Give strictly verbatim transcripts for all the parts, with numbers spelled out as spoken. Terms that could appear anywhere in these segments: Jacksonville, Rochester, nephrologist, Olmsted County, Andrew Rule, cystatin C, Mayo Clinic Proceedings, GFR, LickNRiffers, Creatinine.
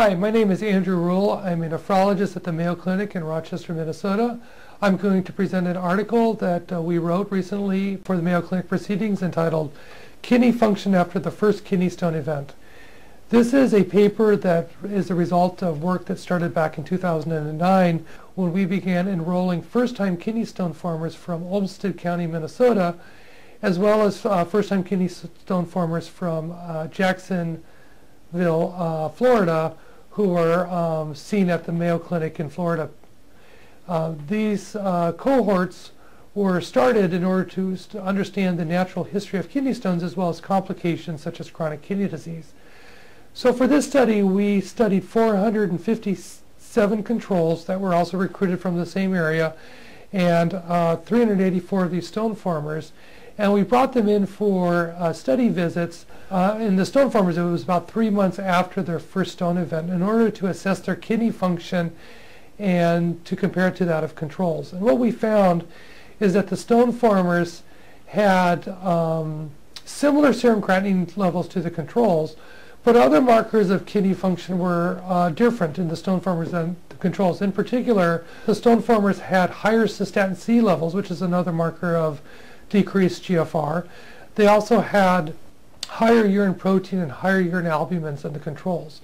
Hi, my name is Andrew Rule. I'm a nephrologist at the Mayo Clinic in Rochester, Minnesota. I'm going to present an article that uh, we wrote recently for the Mayo Clinic Proceedings entitled Kidney Function After the First Kidney Stone Event. This is a paper that is the result of work that started back in two thousand nine when we began enrolling first-time kidney stone formers from Olmsted County, Minnesota, as well as uh, first-time kidney stone formers from uh, Jacksonville, Uh, Florida, who are um, seen at the Mayo Clinic in Florida. Uh, these uh, cohorts were started in order to st understand the natural history of kidney stones as well as complications such as chronic kidney disease. So for this study, we studied four hundred fifty-seven controls that were also recruited from the same area and uh, three hundred eighty-four of these stone formers. And we brought them in for uh, study visits. Uh, in the stone formers, it was about three months after their first stone event in order to assess their kidney function and to compare it to that of controls. And what we found is that the stone formers had um, similar serum creatinine levels to the controls, but other markers of kidney function were uh, different in the stone formers than the controls. In particular, the stone formers had higher cystatin C levels, which is another marker of decreased G F R. They also had higher urine protein and higher urine albumins than the controls.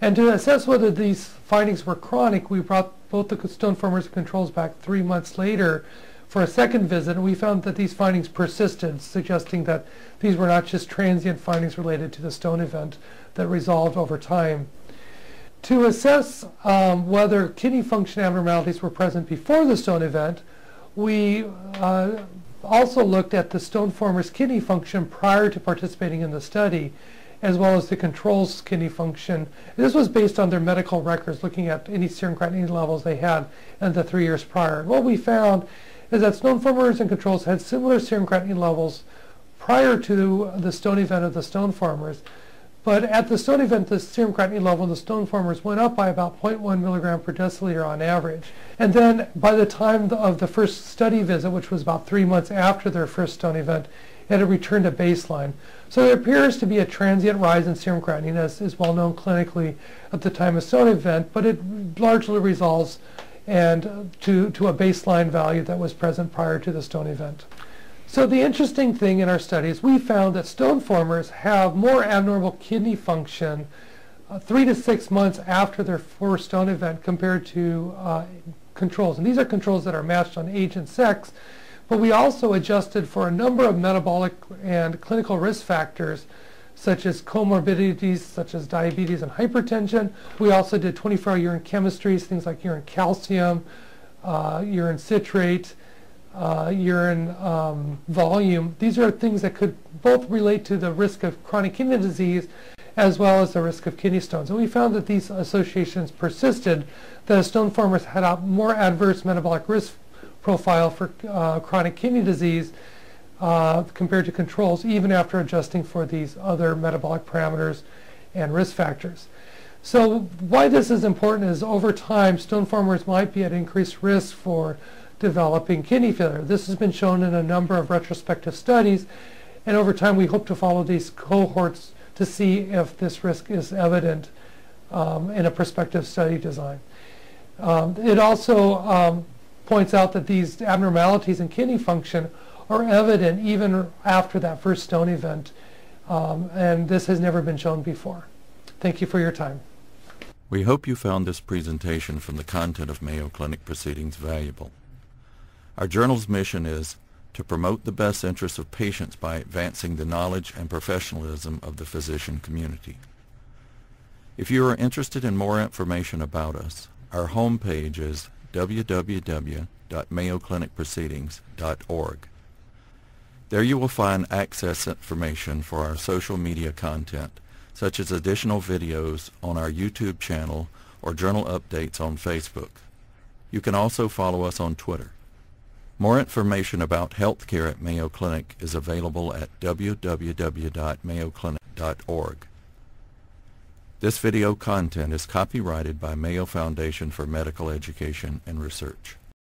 And to assess whether these findings were chronic, we brought both the stone formers and controls back three months later for a second visit, and we found that these findings persisted, suggesting that these were not just transient findings related to the stone event that resolved over time. To assess um, whether kidney function abnormalities were present before the stone event, we uh, also looked at the stone former's kidney function prior to participating in the study, as well as the control's kidney function. This was based on their medical records, looking at any serum creatinine levels they had in the three years prior. What we found is that stone formers and controls had similar serum creatinine levels prior to the stone event of the stone formers, but at the stone event, the serum creatinine level in the stone formers went up by about zero point one milligram per deciliter on average. And then by the time of the first study visit, which was about three months after their first stone event, it had returned to baseline. So there appears to be a transient rise in serum creatinine, as is well known clinically at the time of stone event, but it largely resolves and to, to a baseline value that was present prior to the stone event. So the interesting thing in our studies, we found that stone formers have more abnormal kidney function uh, three to six months after their first stone event compared to uh, controls. And these are controls that are matched on age and sex, but we also adjusted for a number of metabolic and clinical risk factors such as comorbidities, such as diabetes and hypertension. We also did twenty-four hour urine chemistries, things like urine calcium, uh, urine citrate, Uh, urine um, volume. These are things that could both relate to the risk of chronic kidney disease as well as the risk of kidney stones. And we found that these associations persisted, that stone formers had a more adverse metabolic risk profile for uh, chronic kidney disease uh, compared to controls, even after adjusting for these other metabolic parameters and risk factors. So why this is important is over time, stone formers might be at increased risk for developing kidney failure. This has been shown in a number of retrospective studies, and over time we hope to follow these cohorts to see if this risk is evident um, in a prospective study design. Um, it also um, points out that these abnormalities in kidney function are evident even after that first stone event, um, and this has never been shown before. Thank you for your time. We hope you found this presentation from the content of Mayo Clinic Proceedings valuable. Our journal's mission is to promote the best interests of patients by advancing the knowledge and professionalism of the physician community. If you are interested in more information about us, our homepage is w w w dot mayo clinic proceedings dot org. There you will find access information for our social media content, such as additional videos on our YouTube channel or journal updates on Facebook. You can also follow us on Twitter. More information about healthcare at Mayo Clinic is available at w w w dot mayo clinic dot org. This video content is copyrighted by Mayo Foundation for Medical Education and Research.